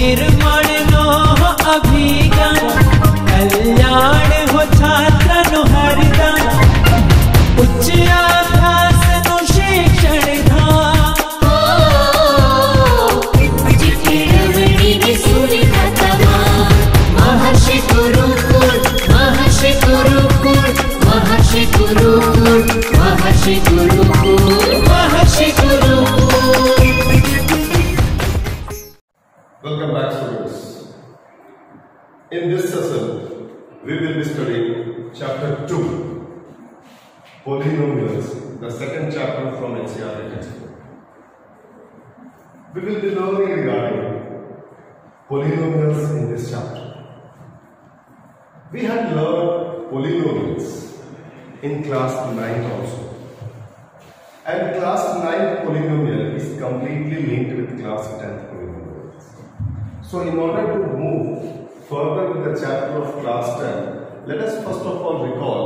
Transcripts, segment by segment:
निर्मणनो अभिज्ञान कल्याण हो छात्रनो हरदान उच्च आकाशनो शिक्षण महर्षि गुरुकुल महर्षि गुरुकुल महर्षि गुरुकुल महर्षि गुरुकुल महर्षि Gurukul. Welcome back, students. In this session, we will be studying Chapter 2, Polynomials, the second chapter from NCERT textbook. We will be learning regarding polynomials in this chapter. We had learned polynomials in class 9 also. And class 9 polynomial is completely linked with class 10 polynomial. So in order to move further with the chapter of class 10, let us first of all recall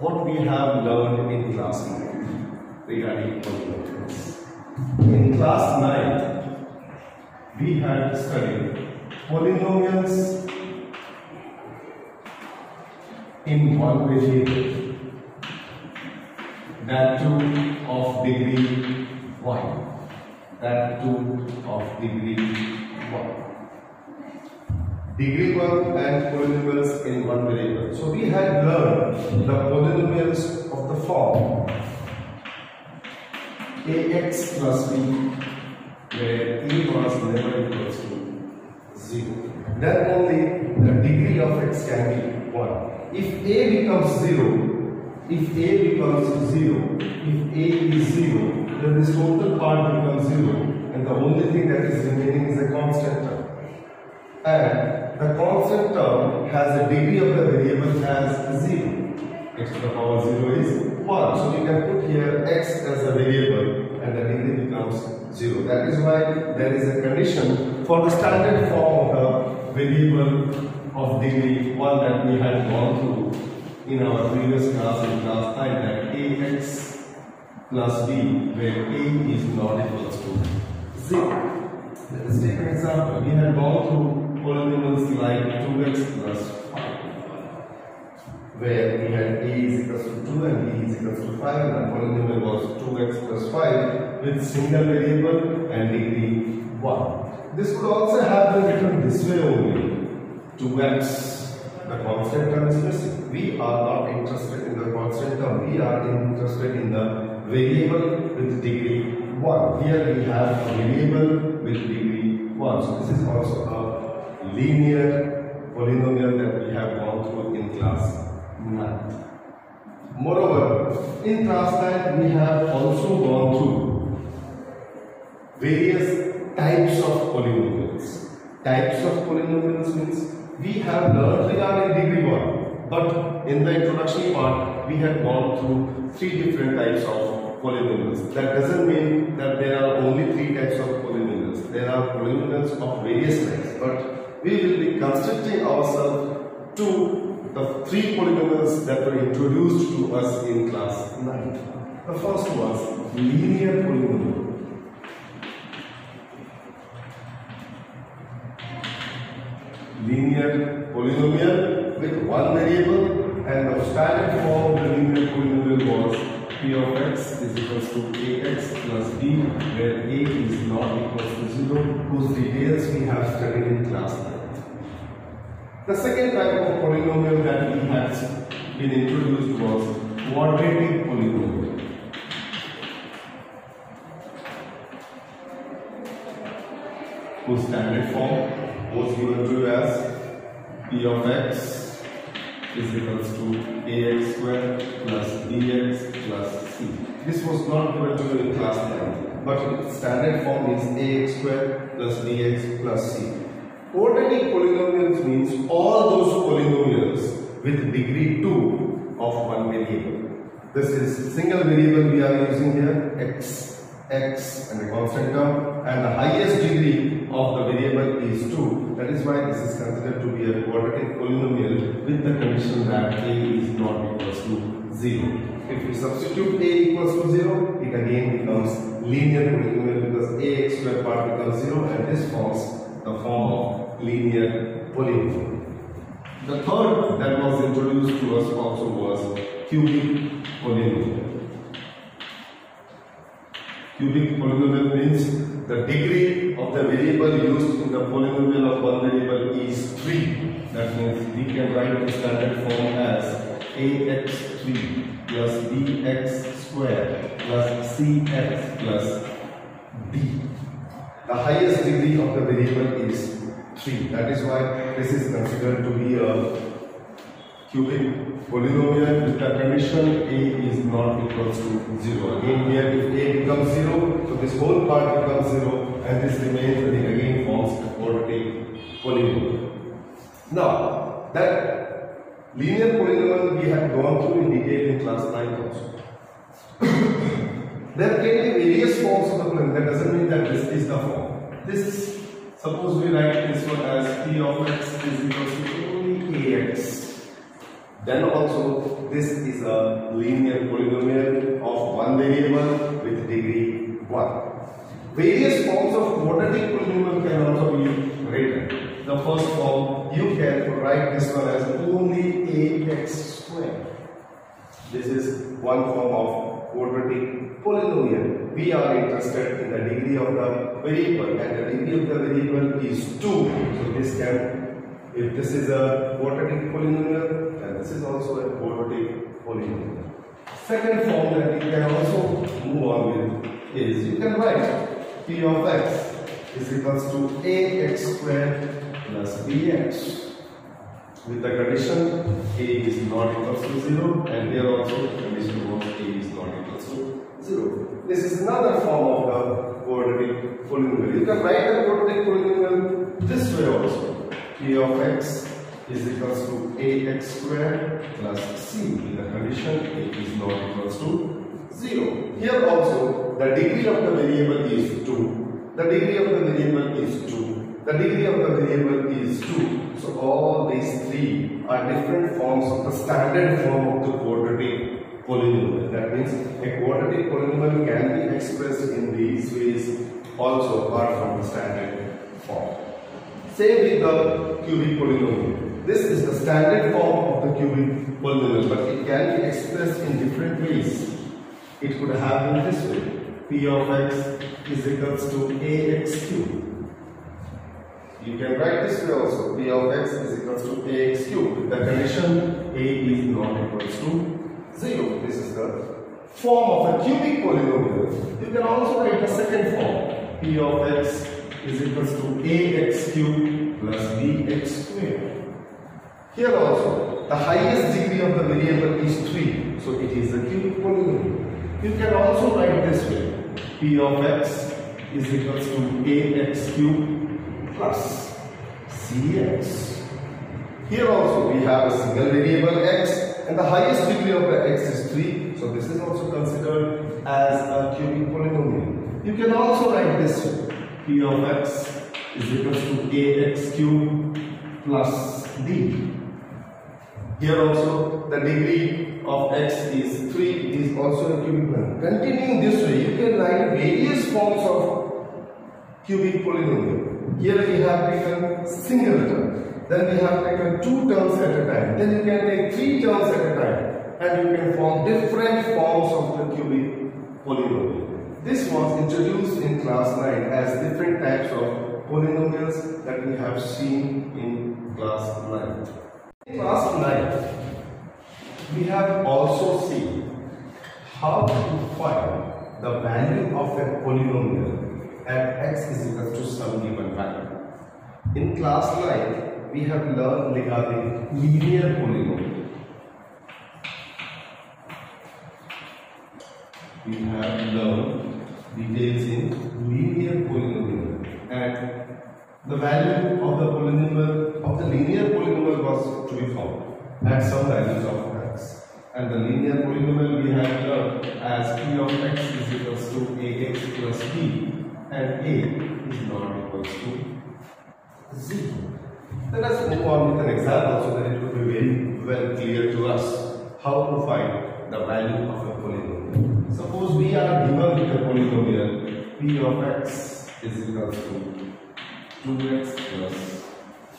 what we have learned in class 9 regarding polynomials. In class 9, we had studied polynomials in one variable, that too of degree 1, that too of degree 1. Degree 1 and polynomials in one variable. So we had learned the polynomials of the form ax plus b, where e was never equals to 0. Then only the degree of x can be 1. If a becomes 0, if a is 0, then this total part becomes 0, and the only thing that is remaining is a constant term. And the constant term has a degree of the variable as 0. X to the power 0 is 1. So we can put here x as a variable and the degree becomes 0. That is why there is a condition for the standard form of the variable of degree 1 that we had gone through in our previous class in class 9, that ax plus b, where a is not equals to 0. Let us take an example. We had gone through polynomials like 2x plus 5, where we had a is equal to 2 and b is equal to 5, and the polynomial was 2x plus 5 with single variable and degree 1. This could also have been written this way only. 2x, the constant term is missing. We are not interested in the constant term, we are interested in the variable with degree 1. Here we have a variable with degree 1. So this is also a linear polynomial that we have gone through in class 9. Moreover, in class 9 we have also gone through various types of polynomials. Types of polynomials means we have learned regarding degree 1, but in the introduction part we have gone through 3 different types of polynomials. That doesn't mean that there are only 3 types of polynomials. There are polynomials of various types, but we will be constricting ourselves to the 3 polynomials that were introduced to us in class 9. The first was linear polynomial. Linear polynomial with one variable, and the standard form of the linear polynomial was p of x is equals to ax plus b, where a is not equals to 0, whose details we have studied in class 9. The second type of polynomial that we had been introduced was quadratic polynomial. Whose standard form was given to you as p of x is equals to ax squared plus bx plus c. This was not given to you in class 9, but its standard form is ax squared plus bx plus c. Quadratic polynomials means all those polynomials with degree 2 of one variable. This is single variable we are using here, x and a constant term, and the highest degree of the variable is 2. That is why this is considered to be a quadratic polynomial with the condition that a is not equals to 0. If we substitute a equals to 0, it again becomes linear polynomial because ax square part becomes 0, and this forms the form of linear polynomial. The third that was introduced to us also was cubic polynomial. Cubic polynomial means the degree of the variable used in the polynomial of one variable is 3. That means we can write the standard form as ax3 plus bx square plus cx plus d. The highest degree of the variable is 3. That is why this is considered to be a cubic polynomial with the condition a is not equals to 0. Again here, if a becomes 0, so this whole part becomes 0 and this remains and it again forms a quadratic polynomial. Now, that linear polynomial we have gone through in detail in class 9 also. There can be various forms of the polynomial. That doesn't mean that this is the form. This, suppose we write this one as p of x is equal to only ax. Then also this is a linear polynomial of one variable with degree 1. Various forms of quadratic polynomial can also be written. The first form, you can write this one as only ax squared. This is one form of quadratic polynomial. We are interested in the degree of the variable, and the degree of the variable is 2. So this can, if this is a quadratic polynomial, then this is also a quadratic polynomial. Second form that we can also move on with is, you can write p of x is equals to ax squared plus bx with the condition a is not equals to 0, and here also the condition of a is not equals to 0. This is another form of the quadratic polynomial. You can write the quadratic polynomial this way also. P of x is equals to ax squared plus c with the condition a is not equals to 0. Here also the degree of the variable is 2. The degree of the variable is 2. The degree of the variable is 2. So all these three are different forms of the standard form of the quadratic polynomial. That means a quadratic polynomial can be expressed in these ways also apart from the standard form. Same with the cubic polynomial. This is the standard form of the cubic polynomial, but it can be expressed in different ways. It could happen this way. P of x is equals to ax cube. You can write this way also. P of x is equals to ax cube with the condition a is not equals to 0. This is the form of a cubic polynomial. You can also write the second form. P of x is equals to ax cube plus bx square. Here also, the highest degree of the variable is 3. So it is a cubic polynomial. You can also write this way. P of x is equals to ax cube plus cx. Here also we have a single variable x and the highest degree of the x is 3. So this is also considered as a cubic polynomial. You can also write this way. P of x is equals to ax cube plus d. Here also the degree of x is 3. It is also a cubic polynomial. Continuing this way, you can write various forms of cubic polynomial. Here we have taken single term. Then we have taken 2 terms at a time. Then you can take 3 terms at a time. And you can form different forms of the cubic polynomial. This was introduced in class 9 as different types of polynomials that we have seen in class 9. In class 9, we have also seen how to find the value of a polynomial at x is equal to some given value. In class 9, we have learned regarding linear polynomial. We have learned details in linear polynomial and the value of the polynomial of the linear polynomial was to be found at some values of x, and the linear polynomial we have learned as p of x is equals to ax plus b and a is not equals to 0. Let us move on with an example so that it will be very well clear to us how to find the value of a polynomial. Suppose we are given with a polynomial p of x is equals to 2x plus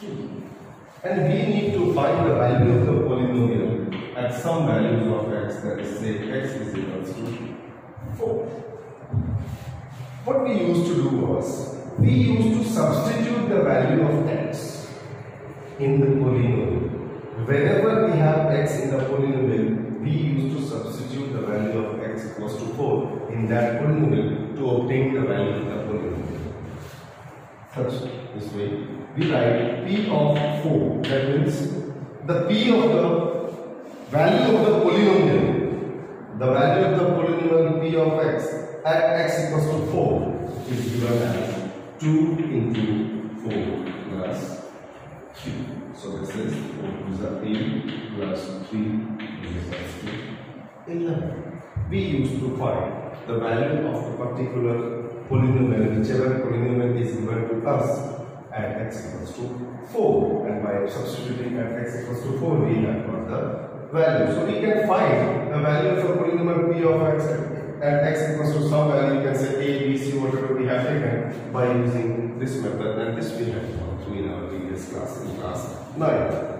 And we need to find the value of the polynomial at some values of x, that is say x is equals to 4. What we used to do was, we used to substitute the value of x in the polynomial. Whenever we have x in the polynomial, we used to substitute the value of x equals to 4 in that polynomial to obtain the value of the polynomial. Such this way, we write p of 4, that means the p of the value of the polynomial, the value of the polynomial p of x at x equals to 4 is given as 2 into 4 plus 3. So this is 4 is 8 plus 3 is equals to 11. We used to find the value of a particular polynomial, whichever polynomial is given to us at x equals to 4, and by substituting at x equals to 4 we have got the value. So we can find the value of a polynomial p of x at x equals to some value. You can say a, b, c, whatever we have taken, by using this method, and this we have gone through in our previous class, in class 9.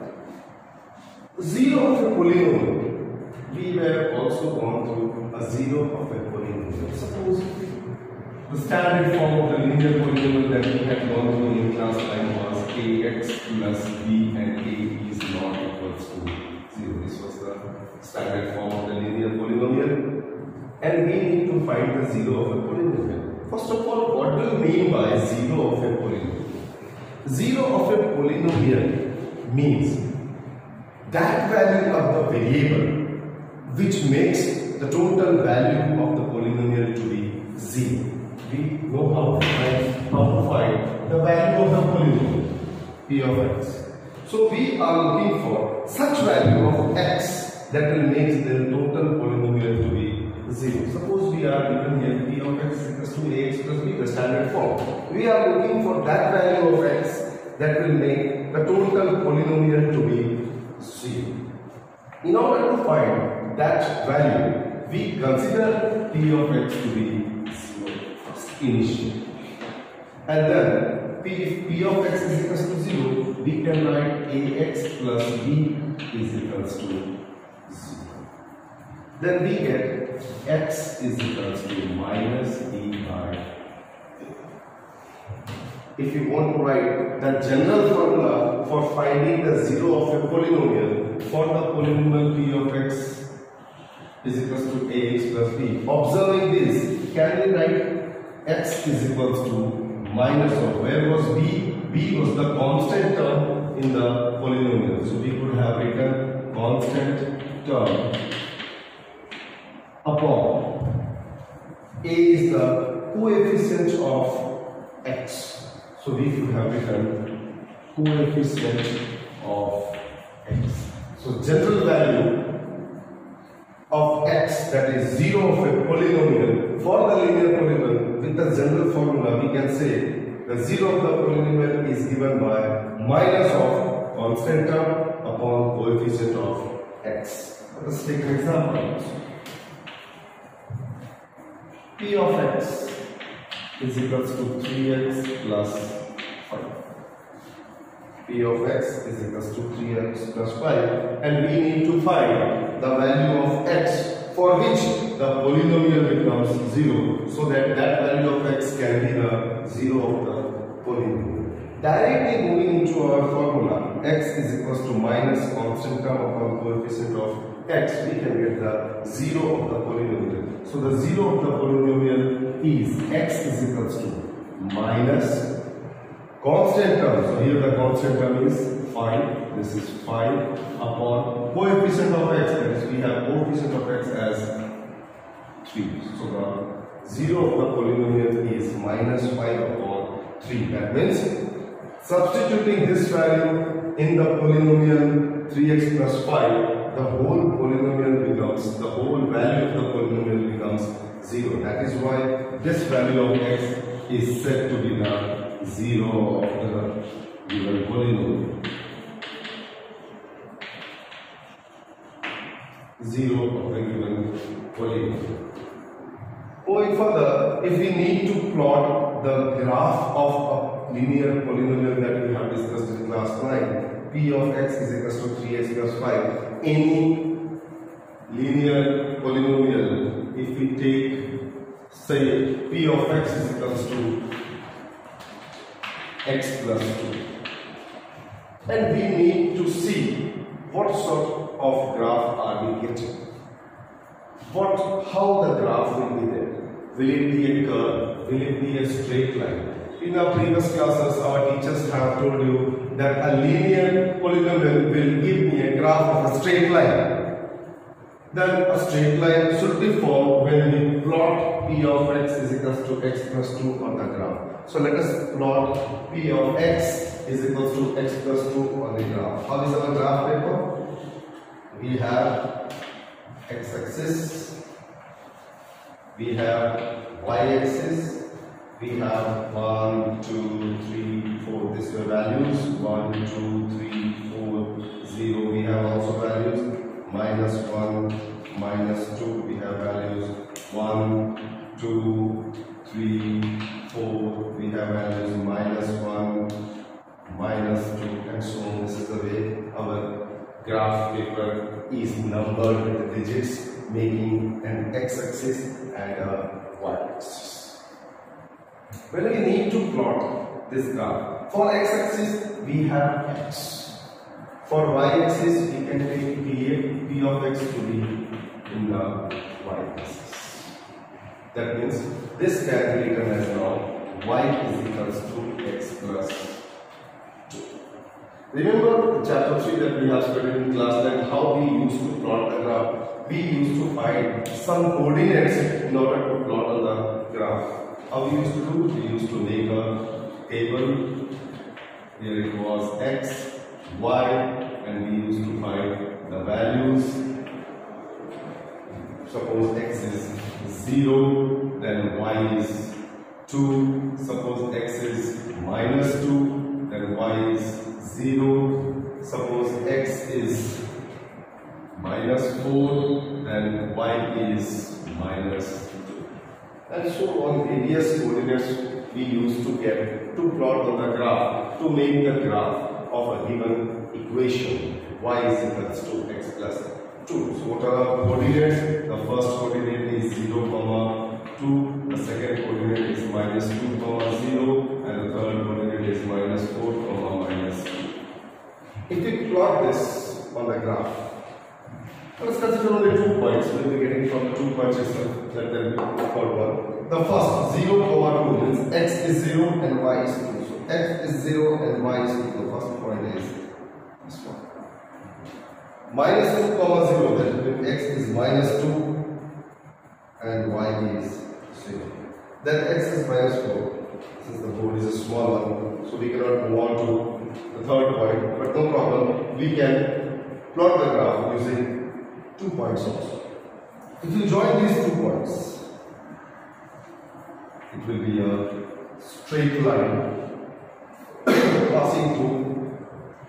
Zero of a polynomial, we were also gone through a zero of a polynomial. Suppose the standard form of the linear polynomial that we had gone through in class 9 was ax plus b and a is not equals to 0. This was the standard form of the linear polynomial, and we need to find the zero of a polynomial. First of all, what do you mean by zero of a polynomial? Zero of a polynomial means that value of the variable which makes the total value of the polynomial to be zero. We know how to find the value of the polynomial p of x. So we are looking for such value of x that will make the total polynomial to be 0. Suppose we are given here p of x equals to ax plus b, the standard form. We are looking for that value of x that will make the total polynomial to be 0. In order to find that value, we consider p of x to be initially, and then if p of x is equals to 0, we can write ax plus b is equals to 0. Then we get x is equals to minus b by a. If you want to write the general formula for finding the zero of a polynomial, for the polynomial p of x is equals to ax plus b, observing this, can we write x is equals to minus of, where was b? b was the constant term in the polynomial. So we could have written constant term upon a is the coefficient of x. So we could have written coefficient of x. So general value of x, that is zero of a polynomial, for the linear polynomial with the general formula, we can say the zero of the polynomial is given by minus of constant term upon coefficient of x. Let us take an example. P of x is equals to 3x plus 5. P of x is equals to 3x plus 5, and we need to find the value of x for which the polynomial becomes 0, so that that value of x can be the 0 of the polynomial. Directly moving into our formula, x is equals to minus constant term upon coefficient of x, we can get the 0 of the polynomial. So the 0 of the polynomial is x is equals to minus constant term. So here the constant term is 5. This is 5 upon coefficient of x, that is we have coefficient of x as 3. So the 0 of the polynomial is minus 5 upon 3. That means substituting this value in the polynomial 3x plus 5, the whole polynomial becomes, the whole value of the polynomial becomes 0. That is why this value of x is said to be the 0 of the given polynomial. Zero of the given polynomial. Going further, if we need to plot the graph of a linear polynomial that we have discussed class 9, P of x is equal to 3x plus 5. Any linear polynomial, if we take, say, P of x is equal to x plus 2. And we need to see what sort of graph are we getting. How the graph will be there. Will it be a curve? Will it be a straight line? In our previous classes, our teachers have told you that a linear polynomial will give me a graph of a straight line. Then a straight line should be formed when we plot P of x is equals to x plus 2 on the graph. So let us plot P of x is equals to x plus 2 on the graph. How is our graph paper? We have x-axis, we have y-axis, we have 1, 2, 3, 4, these were values, 1, 2, 3, 4, 0, we have also values, minus 1, minus 2, we have values, 1, 2, 3, 4, we have values, minus 1, minus 2, and so on. This is the way our graph paper is numbered with the digits, making an x-axis and a y-axis. When we need to plot this graph, for x-axis we have x, for y-axis we can take P of x to be in the y-axis. That means this can be written as now y is equals to x plus 2. Remember chapter 3 that we have studied in class, that how we used to plot the graph. We used to find some coordinates in order to plot on the graph. How we used to do? We used to make a table. Here it was x, y, and we used to find the values. Suppose x is 0, then y is 2. Suppose x is minus 2, then y is 0. Suppose x is minus 4, then y is minus 2. And so on, various coordinates we used to get to plot on the graph, to make the graph of a given equation, y is equals to x plus 2. So what are the coordinates? The first coordinate is 0, 2. The second coordinate is minus 2, 0. And the third coordinate is minus 4, minus 2. If we plot this on the graph, let's consider only 2 points. We will be getting from 2 points itself. Let them for one. The first 0, 2 means x is 0 and y is 2. So x is 0 and y is 2. The first point is this one. Minus 2, 0. That means x is minus 2 and y is 0. Then x is minus 4. Since the board is a small one, so we cannot move on to the third point. But no problem. We can plot the graph using 2 points also. If you join these 2 points, it will be a straight line passing through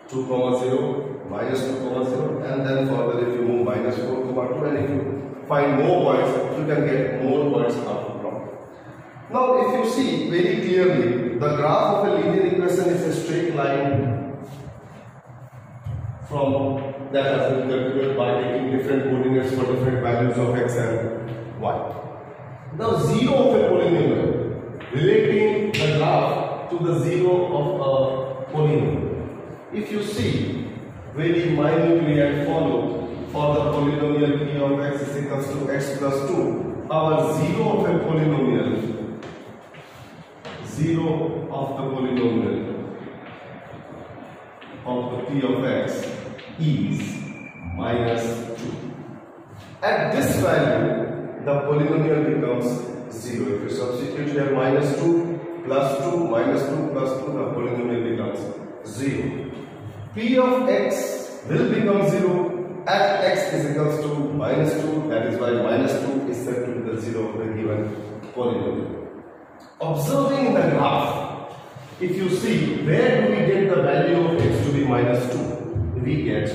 2, 0, minus 2, 0, and then further if you move minus 4, 2, and if you find more points, you can get more points out of plot. Now if you see very clearly, the graph of a linear equation is a straight line from that has been calculated by taking different coordinates for different values of x and y. Now 0 of a polynomial, relating the graph to the 0 of a polynomial. If you see very minutely and follow, for the polynomial P of x is equals to x plus 2, our 0 of the polynomial of the P of x is minus 2. At this value, the polynomial becomes 0. If you substitute here minus 2, plus 2, minus 2, plus 2, the polynomial becomes 0. P of x will become 0 at x is equals to minus 2. That is why minus 2 is said to be the 0 of the given polynomial. Observing the graph, if you see, where do we get the value of x to be minus 2? We get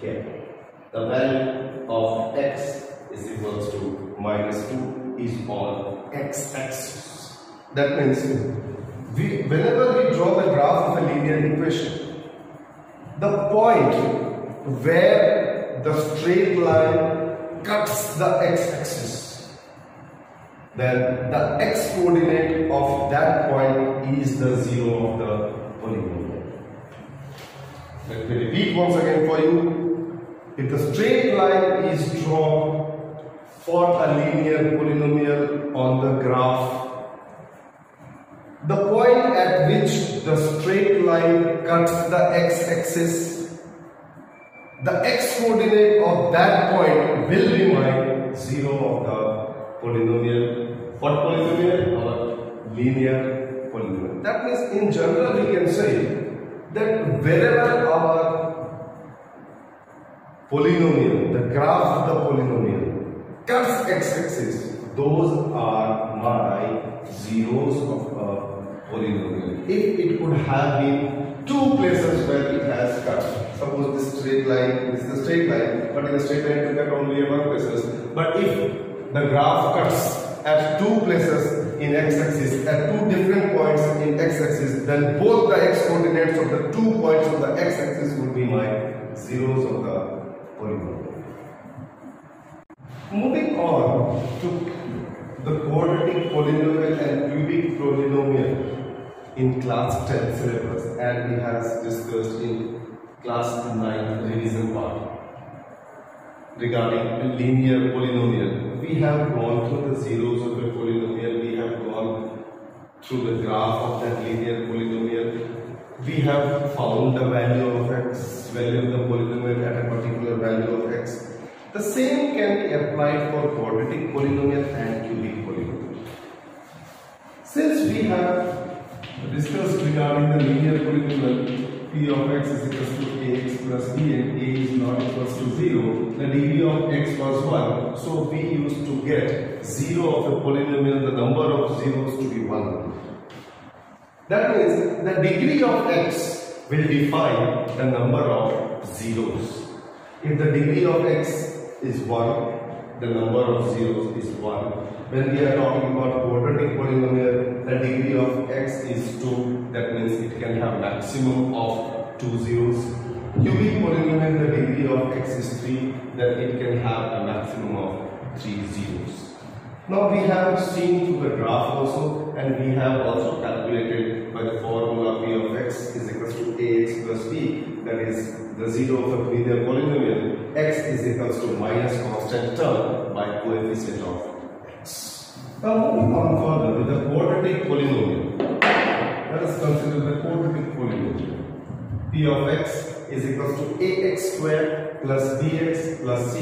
here. The value of x is equals to minus 2 is on x-axis. That means whenever we draw the graph of a linear equation, the point where the straight line cuts the x-axis, then the x-coordinate of that point is the zero of the polynomial. Let me repeat once again for you. If the straight line is drawn for a linear polynomial on the graph, the point at which the straight line cuts the x-axis, the x-coordinate of that point will be my zero of the polynomial. What polynomial? Or linear polynomial. That means in general we can say that wherever our polynomial, the graph of the polynomial cuts x-axis, those are my zeros of a polynomial. If it could have been two places where it has cut, suppose this straight line, this is the straight line, but in the straight line it will cut only one places. But if the graph cuts at two places in x-axis, at two different points in x-axis, then both the x-coordinates of the 2 points of the x-axis would be my zeros of the polynomial. Moving on to the quadratic polynomial and cubic polynomial in class 10 syllabus, and we have discussed in class 9 revision part regarding linear polynomial. We have gone through the zeros of the polynomial, we have gone through the graph of that linear polynomial, we have found the value of x, value of the polynomial at a particular value of x. The same can be applied for quadratic polynomial and cubic polynomial. Since we have discussed regarding the linear polynomial, p of x is equal to ax plus b and a is not equal to 0, the dv of x was 1. So we used to get 0 of a polynomial, the number of zeros to be 1. That means the degree of x will define the number of zeros. If the degree of x is 1, the number of zeros is 1. When we are talking about quadratic polynomial, the degree of x is 2, that means it can have maximum of 2 zeros. Cubic polynomial, the degree of x is 3, that it can have a maximum of 3 zeros. Now we have seen through the graph also, and we have also calculated by the formula p of x is equals to ax plus b, that is the zero of a linear polynomial, x is equals to minus constant term by coefficient of x. Now moving on further with the quadratic polynomial. Let us consider the quadratic polynomial. P of x is equals to ax squared plus bx plus c,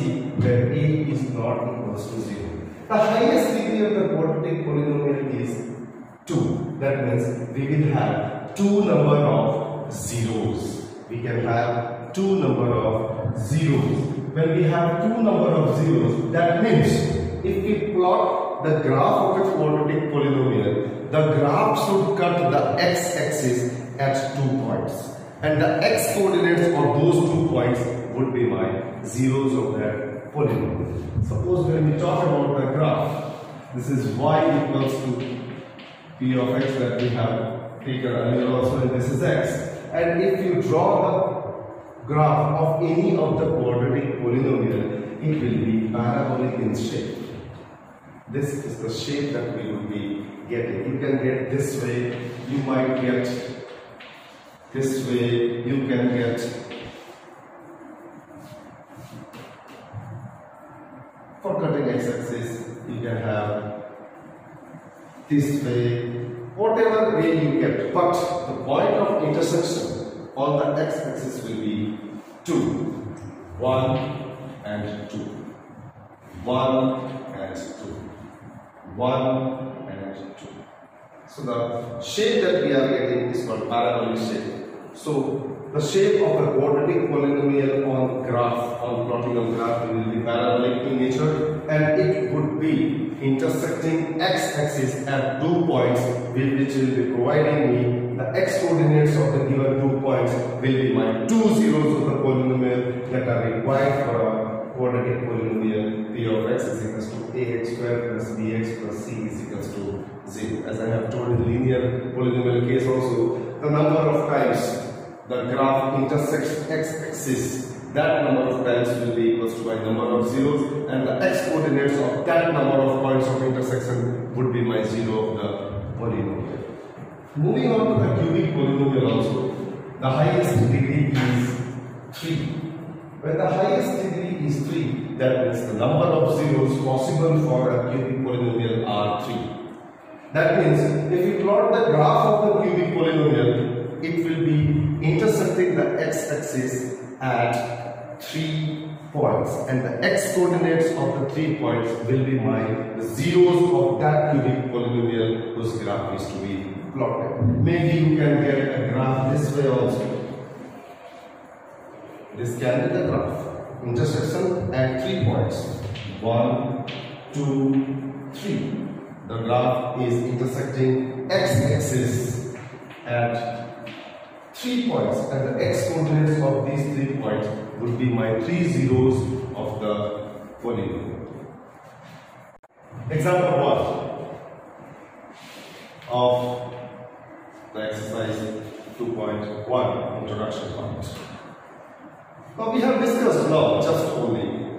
where a is not equals to 0. The highest degree of the quadratic polynomial is 2. That means we will have 2 number of zeros. We can have 2 number of zeros. When we have 2 number of zeros, that means if we plot the graph of a quadratic polynomial, the graph should cut the x-axis at 2 points. And the x-coordinates of those 2 points would be my zeros of that polynomial. Suppose when we talk about the graph, this is y equals to p of x that we have taken earlier also, and this is x. And if you draw the graph of any of the quadratic polynomial, it will be parabolic in shape. This is the shape that we will be getting. You can get this way, you might get this way, you can get for cutting x-axis, you can have this way. Whatever way you get, but the point of intersection on the x-axis will be 2, 1 and 2, 1 and 2, 1 and 2. So the shape that we are getting is called parabolic shape. So the shape of a quadratic polynomial on graph, on plotting of graph, will be parabolic in nature, and it would be intersecting x-axis at 2 points, which will be providing me the x-coordinates of the given 2 points will be my 2 zeros of the polynomial that are required for a quadratic polynomial. P of x is equals to ax squared plus bx plus c is equals to 0. As I have told in the linear polynomial case also, the number of times the graph intersects x-axis, that number of times will be equals to my number of zeros, and the x-coordinates of that number of points of intersection would be my zero of the polynomial. Moving on to the cubic polynomial also, the highest degree is 3. When the highest degree is 3, that means the number of zeros possible for a cubic polynomial are 3. That means if you plot the graph of the cubic polynomial, it will be intersecting the x-axis at 3 points, and the x-coordinates of the 3 points will be my zeros of that cubic polynomial whose graph is to be plotted. Maybe you can get a graph this way also. This can be the graph. Intersection at 3 points. 1, 2, 3. The graph is intersecting x-axis at 3 points, and the x-coordinates of these 3 points would be my 3 zeros of the polynomial. Example 1 of the exercise 2.1, introduction part. Now we have discussed now just only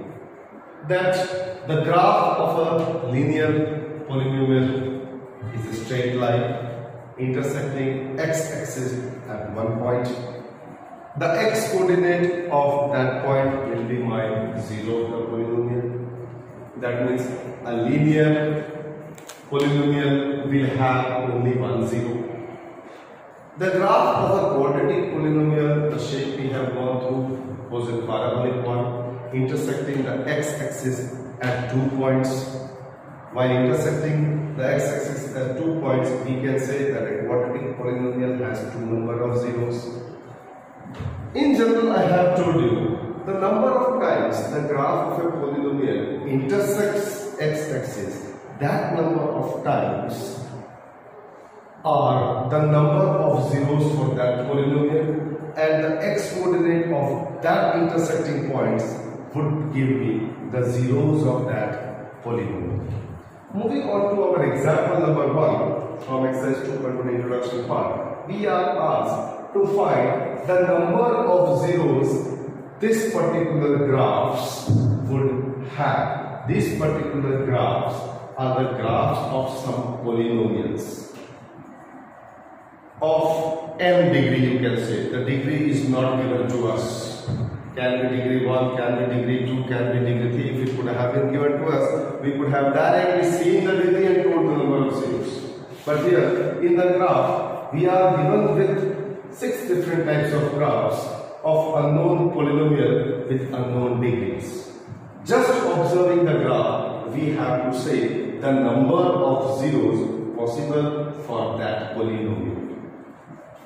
that the graph of a linear polynomial is a straight line intersecting x-axis at 1 point. The x-coordinate of that point will be my zero of the polynomial. That means a linear polynomial will have only 1 zero. The graph of a quadratic polynomial, the shape we have gone through, was a parabolic one intersecting the x-axis at 2 points. By intersecting the x-axis at 2 points, we can say that a quadratic polynomial has 2 number of zeros. In general, I have told you the number of times the graph of a polynomial intersects x-axis, that number of times are the number of zeros for that polynomial, and the x-coordinate of that intersecting points would give me the zeros of that polynomial. Moving on to our example number 1 from exercise 2.1 introduction part, we are asked to find the number of zeros this particular graphs would have. These particular graphs are the graphs of some polynomials of n degree, you can say. The degree is not given to us. Can be degree 1, can be degree 2, can be degree 3. If it could have been given to us, we could have directly seen the degree and told the number of zeros. But here in the graph, we are given with 6 different types of graphs of unknown polynomial with unknown degrees. Just observing the graph, we have to say the number of zeros possible for that polynomial.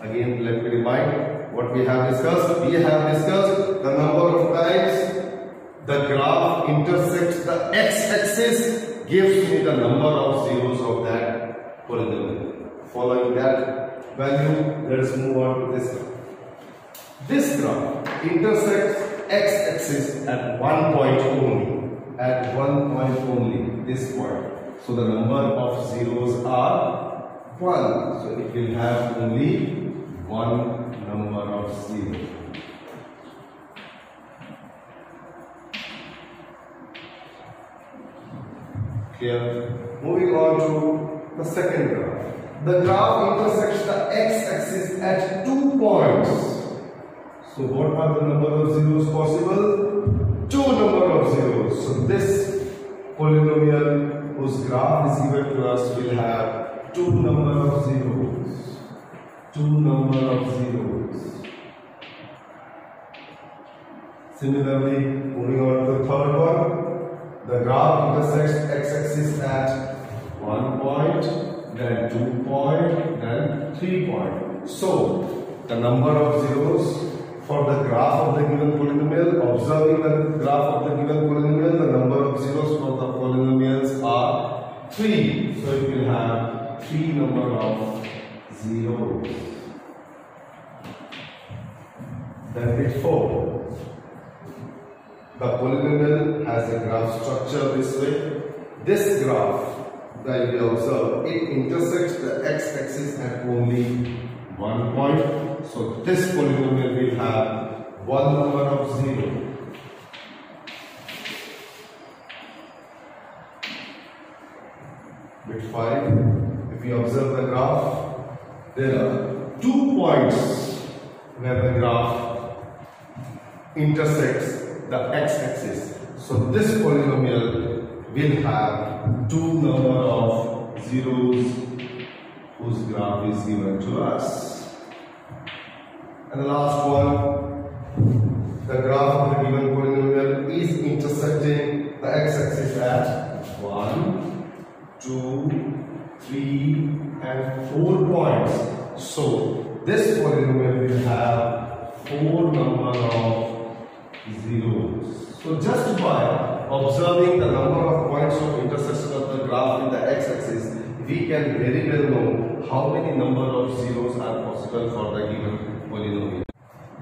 Again, let me remind. What we have discussed? We have discussed the number of times the graph intersects the x-axis gives me the number of zeros of that polynomial. Following that value, let us move on to this graph. This graph intersects x-axis at 1 point only. At 1 point only, this point. So the number of zeros are 1. So it will have only 1 number of zeros. Here, moving on to the second graph. The graph intersects the x-axis at 2 points. So what are the number of zeros possible? 2 number of zeros. So this polynomial whose graph is given to us will have 2 number of zeros. 2 number of zeros. Similarly, moving on to the third one, the graph intersects x-axis at 1 point, then 2 point, then 3 point. So, the number of zeros for the graph of the given polynomial, observing the graph of the given polynomial, the number of zeros for the polynomials are 3. So, it will have 3 number of zeros. Then bit 4. The polynomial has a graph structure this way. This graph that we observe, it intersects the x-axis at only 1 point. So this polynomial will have 1 over 0. Bit 5. If we observe the graph, there are 2 points where the graph intersects the x-axis. So this polynomial will have 2 number of zeros whose graph is given to us. And the last one, the graph of the given polynomial is intersecting the x-axis at 1, 2, 3 and 4 points. So this polynomial will have 4 number of zeros. So just by observing the number of points of intersection of the graph with the x-axis, we can very well know how many number of zeros are possible for the given polynomial.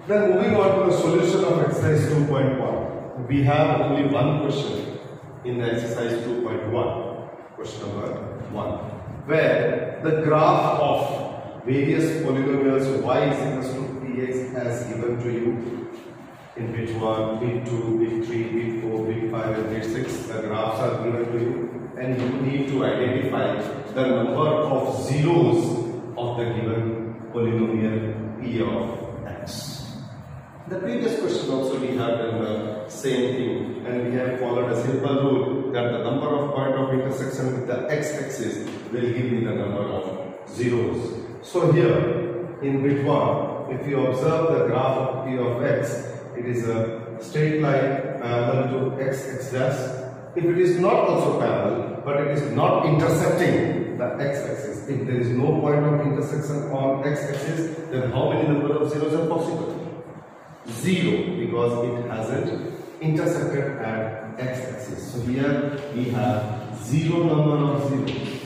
Then moving on to the solution of exercise 2.1. We have only one question in the exercise 2.1. Question number 1, where the graph of various polynomials y is equal to px as given to you in bit 1, bit 2, bit 3, bit 4, bit 5 and bit 6. The graphs are given to you and you need to identify the number of zeros of the given polynomial p of x. The previous question also we had done the same thing, and we have followed a simple rule that the number of point of intersection with the x-axis will give me the number of zeros. So here in bit 1, if you observe the graph of p of x, it is a straight line parallel to x dash. If it is not also parallel, but it is not intersecting the x-axis, if there is no point of intersection on x-axis, then how many number of zeros are possible? 0, because it hasn't intersected at x-axis. So here we have 0 number of zeros.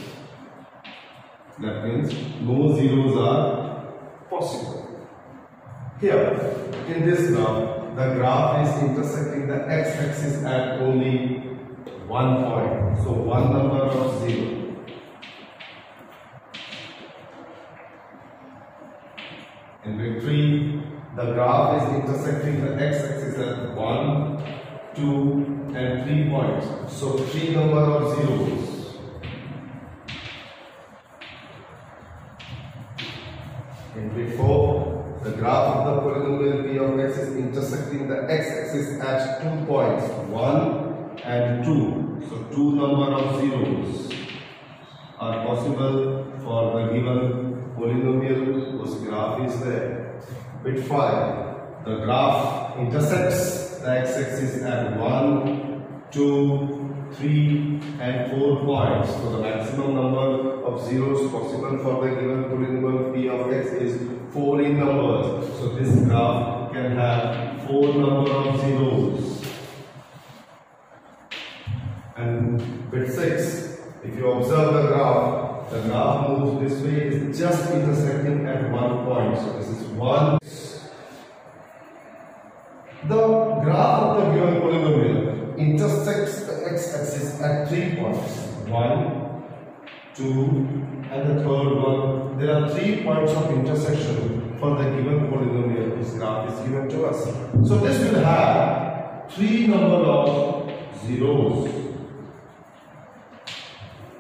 That means no zeros are possible. Here in this graph, the graph is intersecting the x-axis at only 1 point. So 1 number of 0. In bit 3, the graph is intersecting the x-axis at 1, 2 and 3 points. So 3 number of zeros. In bit 4, the graph of the polynomial p of x is intersecting the x-axis at 2 points, 1 and 2. So 2 number of zeros are possible for the given polynomial whose graph is there. Bit 5, the graph intersects the x-axis at 1, 2, 3 and 4 points. So the maximum number of zeros possible for the given polynomial p of x is 4 in numbers. So this graph can have 4 number of zeros. And bit 6, if you observe the graph moves this way, is just intersecting at 1 point. So this is 1. The graph of the given polynomial intersects the x-axis at 3 points. 1, 2 and the third one. There are 3 points of intersection for the given polynomial whose graph is given to us. So this will have 3 number of zeros.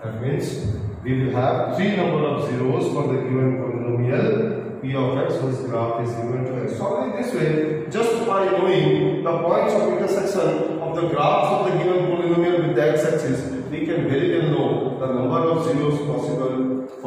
That means we will have 3 number of zeros for the given polynomial p of x whose graph is given to x. So in this way, just by knowing the points of intersection of the graphs of the given polynomial with the x-axis, we can very well know the number of zeros possible